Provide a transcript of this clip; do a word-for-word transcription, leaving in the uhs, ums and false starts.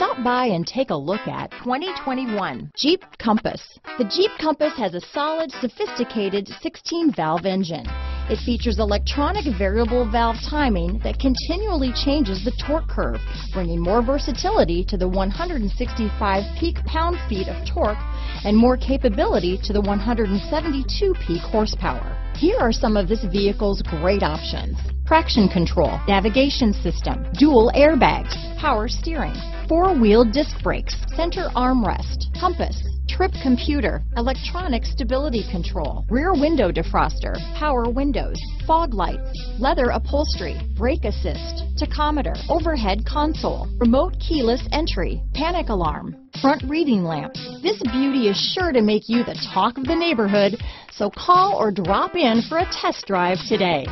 Stop by and take a look at twenty twenty-one Jeep Compass. The Jeep Compass has a solid, sophisticated sixteen valve engine. It features electronic variable valve timing that continually changes the torque curve, bringing more versatility to the one hundred sixty-five peak pound-feet of torque and more capability to the one hundred seventy-two peak horsepower. Here are some of this vehicle's great options: traction control, navigation system, dual airbags, power steering, four-wheel disc brakes, center armrest, compass, trip computer, electronic stability control, rear window defroster, power windows, fog lights, leather upholstery, brake assist, tachometer, overhead console, remote keyless entry, panic alarm, front reading lamp. This beauty is sure to make you the talk of the neighborhood, so call or drop in for a test drive today.